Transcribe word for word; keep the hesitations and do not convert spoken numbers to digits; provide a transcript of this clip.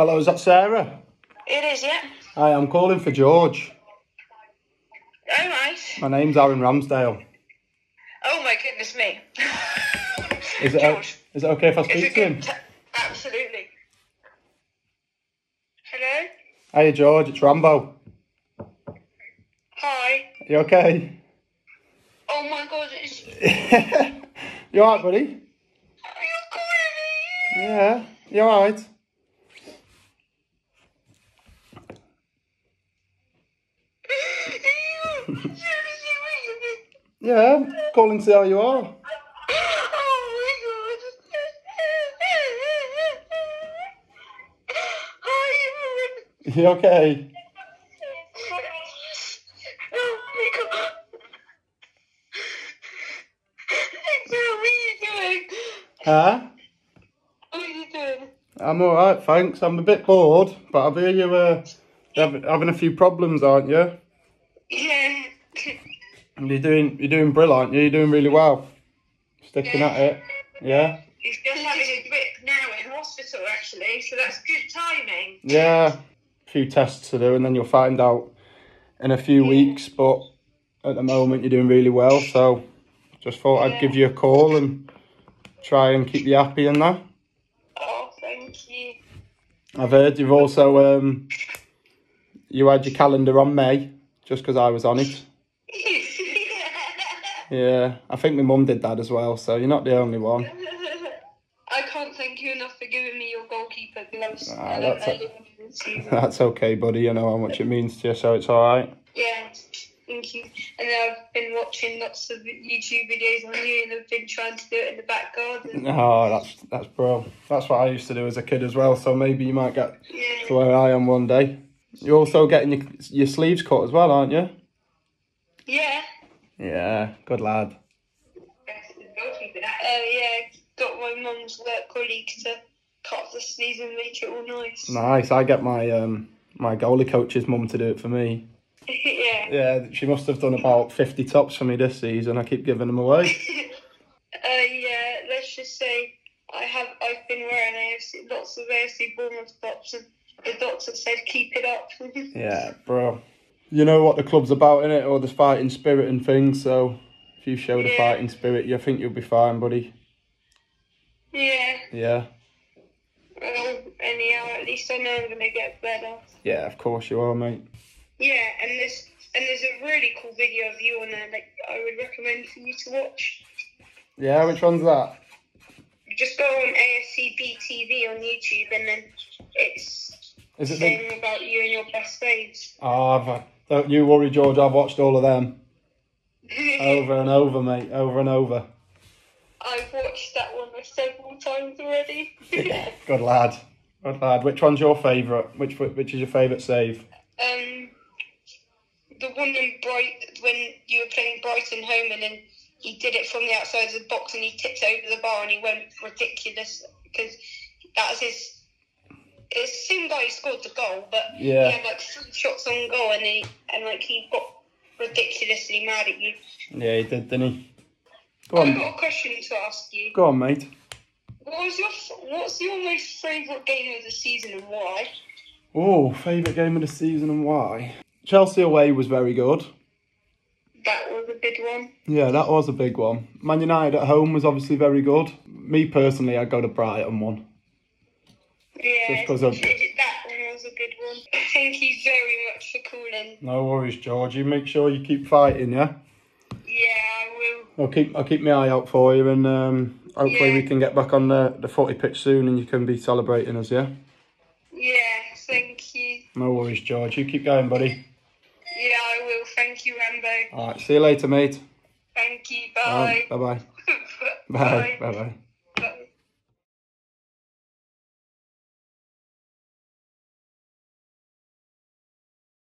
Hello, is that Sarah? It is, yeah. Hi, I'm calling for George. Oh, right. My name's Aaron Ramsdale. Oh, my goodness me. Is it, George, is it okay if I speak to him? Absolutely. Hello? Hey, George, it's Rambo. Hi. You okay? Oh, my God, it's... You all right, buddy? Are you calling me? Yeah, you all right? Yeah, I'm calling to see how you are. Oh my God. How are you? You okay? Oh my God. What are you doing? Huh? What are you doing? I'm alright, thanks. I'm a bit bored, but I hear you uh, having a few problems, aren't you? Yeah. You're doing, you're doing brilliant, aren't you? You're doing really well. Sticking yeah. at it, yeah? He's just having a drip now in hospital, actually, so that's good timing. Yeah, a few tests to do, and then you'll find out in a few yeah. weeks, but at the moment you're doing really well, so just thought yeah. I'd give you a call and try and keep you happy in that. Oh, thank you. I've heard you've also, um, you had your calendar on May, just because I was on it. Yeah, I think my mum did that as well, so you're not the only one. I can't thank you enough for giving me your goalkeeper gloves. Ah, that's, a, that's okay, buddy. You know how much it means to you, so it's all right. Yeah, thank you. And I've been watching lots of YouTube videos on you, and I've been trying to do it in the back garden. Oh, that's that's bro. That's what I used to do as a kid as well, so maybe you might get yeah. to where I am one day. You're also getting your, your sleeves cut as well, aren't you? Yeah. Yeah, good lad. Oh yeah, got my mum's work colleague to cut the sleeves and make it all nice. Nice. I get my um my goalie coach's mum to do it for me. Yeah. Yeah, she must have done about fifty tops for me this season. I keep giving them away. uh yeah, let's just say I have I've been wearing A F C, lots of A F C Bournemouth tops, and the doctor said keep it up. Yeah, bro. You know what the club's about, innit? All this fighting spirit and things, so if you show the yeah. fighting spirit, you think you'll be fine, buddy. Yeah. Yeah. Well, anyhow, at least I know I'm gonna get better. Yeah, of course you are, mate. Yeah, and there's and there's a really cool video of you on there that I would recommend for you to watch. Yeah, which one's that? Just go on A F C B T V on YouTube, and then it's Is it saying the... about you and your best saves. Ah, oh, don't you worry, George, I've watched all of them. Over and over, mate, over and over. I've watched that one several times already. Yeah, good lad, good lad. Which one's your favourite? Which which is your favourite save? Um, the one in Bright, when you were playing Brighton home, and then he did it from the outside of the box and he tipped over the bar and he went ridiculous, because that was his... It seemed like he scored the goal, but yeah. he had like three shots on goal, and he and like he got ridiculously mad at you. Yeah, he did, didn't he? Go on. I've got a question to ask you. Go on, mate. What was your What's your most favourite game of the season, and why? Oh, favourite game of the season and why? Chelsea away was very good. That was a big one. Yeah, that was a big one. Man United at home was obviously very good. Me personally, I'd go to Brighton one. Yeah, just of... that one was a good one. Thank you very much for calling. No worries, George. You make sure you keep fighting, yeah? Yeah, I will. I'll keep, I'll keep my eye out for you, and um, hopefully yeah. we can get back on the, the footy pitch soon, and you can be celebrating us, yeah? Yeah, thank you. No worries, George. You keep going, buddy. Yeah, I will. Thank you, Rambo. All right, see you later, mate. Thank you. Bye. Right, bye-bye. Bye. Bye-bye.